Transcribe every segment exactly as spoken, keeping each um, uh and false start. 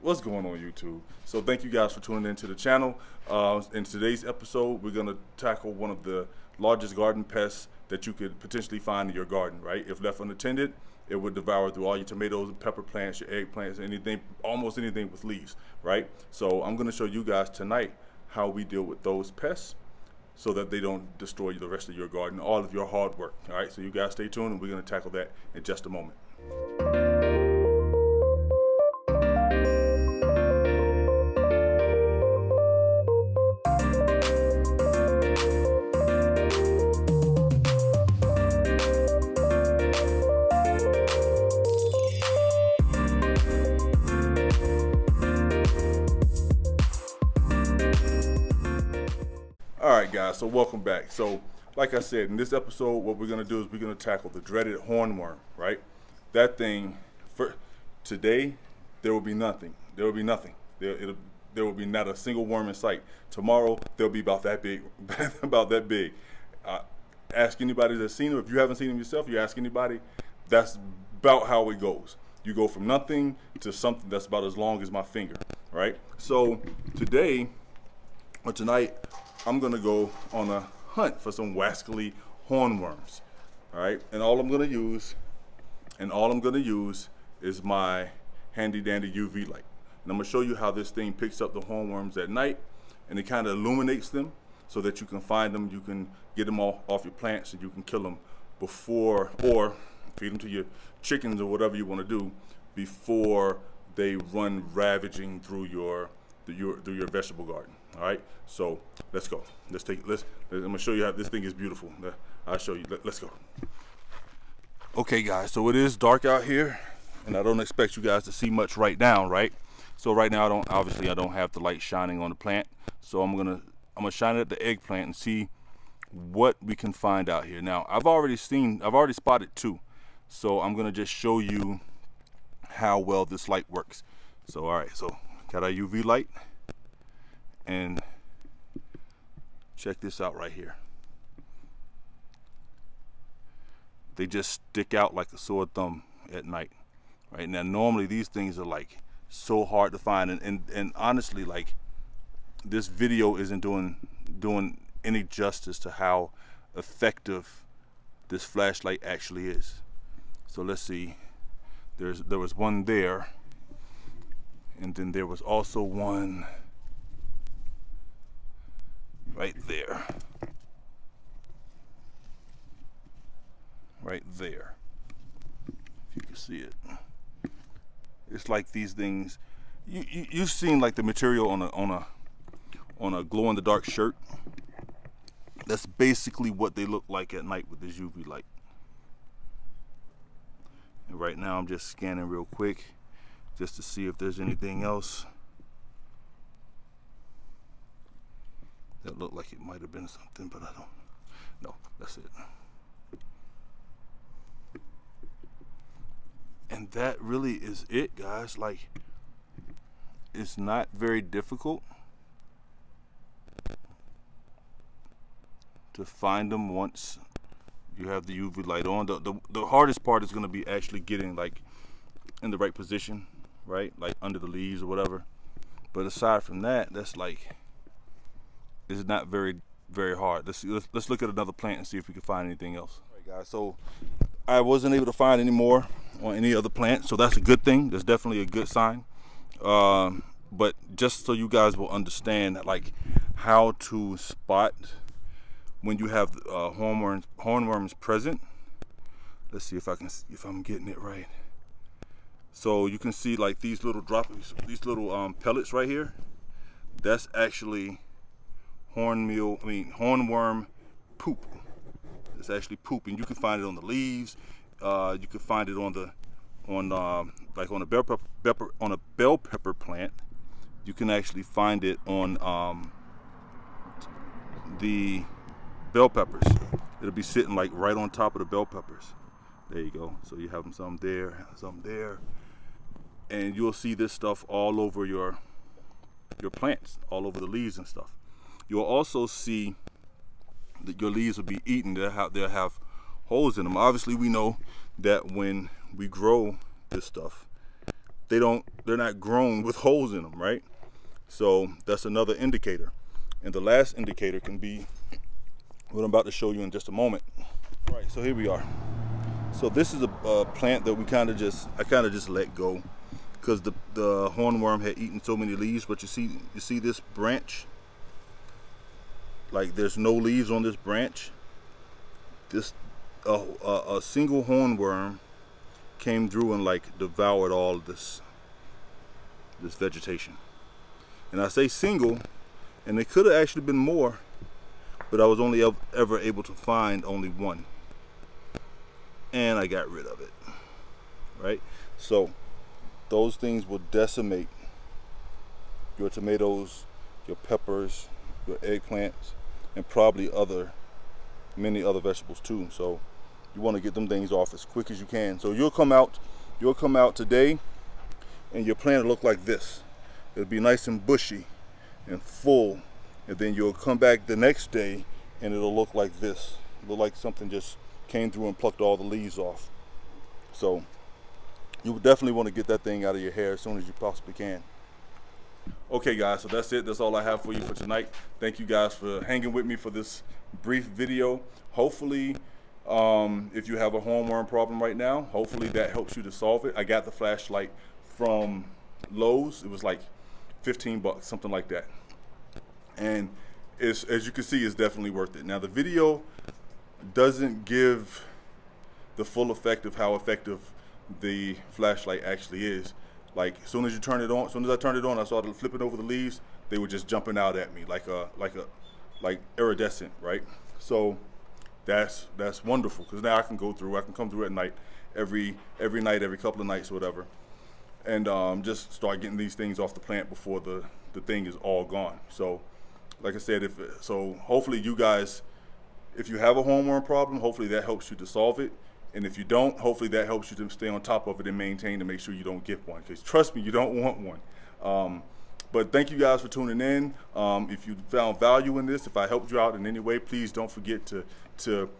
What's going on YouTube? So thank you guys for tuning into the channel. Uh, in today's episode, we're going to tackle one of the largest garden pests that you could potentially find in your garden, right? If left unattended, it would devour through all your tomatoes, and pepper plants, your eggplants, anything, almost anything with leaves, right? So I'm going to show you guys tonight how we deal with those pests so that they don't destroy the rest of your garden, all of your hard work, all right? So you guys stay tuned and we're going to tackle that in just a moment. Guys, so welcome back. So like I said, in this episode what we're going to do is we're going to tackle the dreaded hornworm, right? That thing, for today there will be nothing, there will be nothing there it'll, there will be not a single worm in sight. Tomorrow they'll be about that big. About that big. Uh, ask anybody that's seen them. If you haven't seen them yourself, you ask anybody, that's about how it goes. You go from nothing to something that's about as long as my finger, right? So today or tonight I'm gonna go on a hunt for some wascally hornworms, all right? And all I'm gonna use, and all I'm gonna use is my handy dandy U V light. And I'm gonna show you how this thing picks up the hornworms at night, and it kind of illuminates them so that you can find them, you can get them off, off your plants, and you can kill them before, or feed them to your chickens or whatever you wanna do before they run ravaging through your, through your, through your vegetable garden. All right, so let's go. Let's take. Let's. I'm gonna show you how this thing is beautiful. I'll show you. Let, let's go. Okay, guys. So it is dark out here, and I don't expect you guys to see much right now, right? So right now, I don't. Obviously, I don't have the light shining on the plant. So I'm gonna. I'm gonna shine it at the eggplant and see what we can find out here. Now, I've already seen. I've already spotted two. So I'm gonna just show you how well this light works. So all right. So got our U V light. And check this out right here. They just stick out like a sore thumb at night. Right now, normally these things are like so hard to find, and and, and honestly, like this video isn't doing doing any justice to how effective this flashlight actually is. So let's see. There's there was one there, and then there was also one right there, right there, if you can see it. It's like these things, you, you, you've seen like the material on a, on a, on a glow-in-the-dark shirt. That's basically what they look like at night with this U V light. And right now I'm just scanning real quick just to see if there's anything else that looked like it might have been something, but I don't. No, that's it. And that really is it, guys. Like, it's not very difficult to find them once you have the U V light on. The, the, the hardest part is going to be actually getting, like, in the right position, right? Like, under the leaves or whatever. But aside from that, that's like... it's not very, very hard. Let's, let's let's look at another plant and see if we can find anything else. All right, guys. So I wasn't able to find any more on any other plant, so that's a good thing. That's definitely a good sign. Um, but just so you guys will understand, like how to spot when you have uh, hornworms hornworms present. Let's see if I can if I'm getting it right. So you can see like these little droppings, these little um, pellets right here. That's actually hornmeal, I mean hornworm poop. It's actually poop, and you can find it on the leaves. Uh, you can find it on the, on um, like on a bell pepper, pepper, on a bell pepper plant. You can actually find it on um, the bell peppers. It'll be sitting like right on top of the bell peppers. There you go. So you have some there, some there, and you'll see this stuff all over your your plants, all over the leaves and stuff. You'll also see that your leaves will be eaten. They'll have, they'll have holes in them. Obviously, we know that when we grow this stuff, they don't, they're not grown with holes in them, right? So that's another indicator. And the last indicator can be what I'm about to show you in just a moment. All right, so here we are. So this is a uh, plant that we kind of just, I kind of just let go because the, the hornworm had eaten so many leaves, but you see, you see this branch? Like there's no leaves on this branch. This uh, uh, a single hornworm came through and like devoured all this this vegetation. And I say single, and it could have actually been more, but I was only ever able to find only one, and I got rid of it, right? So those things will decimate your tomatoes, your peppers, your eggplants, and probably other many other vegetables too. So you want to get them things off as quick as you can. So you'll come out, you'll come out today, and your plant will look like this. It'll be nice and bushy and full, and then you'll come back the next day and it'll look like this. It'll look like something just came through and plucked all the leaves off. So you definitely want to get that thing out of your hair as soon as you possibly can. Okay guys, so that's it. That's all I have for you for tonight. Thank you guys for hanging with me for this brief video. Hopefully, um, if you have a hornworm problem right now, hopefully that helps you to solve it. I got the flashlight from Lowe's. It was like fifteen bucks, something like that. And it's, as you can see, it's definitely worth it. Now the video doesn't give the full effect of how effective the flashlight actually is. Like as soon as you turn it on, as soon as I turned it on, I started flipping over the leaves. They were just jumping out at me like a like a like iridescent, right? So that's that's wonderful, because now I can go through, I can come through at night, every every night, every couple of nights or whatever, and um, just start getting these things off the plant before the the thing is all gone. So like I said, if so, hopefully you guys, if you have a hornworm problem, hopefully that helps you to solve it. And if you don't, hopefully that helps you to stay on top of it and maintain to make sure you don't get one. Because trust me, you don't want one. Um, but thank you guys for tuning in. Um, if you found value in this, if I helped you out in any way, please don't forget to to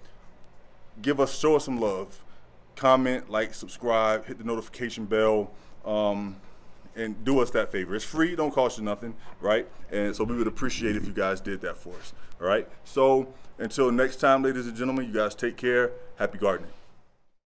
give us, show us some love. Comment, like, subscribe, hit the notification bell, um, and do us that favor. It's free, don't cost you nothing, right? And so we would appreciate if you guys did that for us, all right? So until next time, ladies and gentlemen, you guys take care. Happy gardening.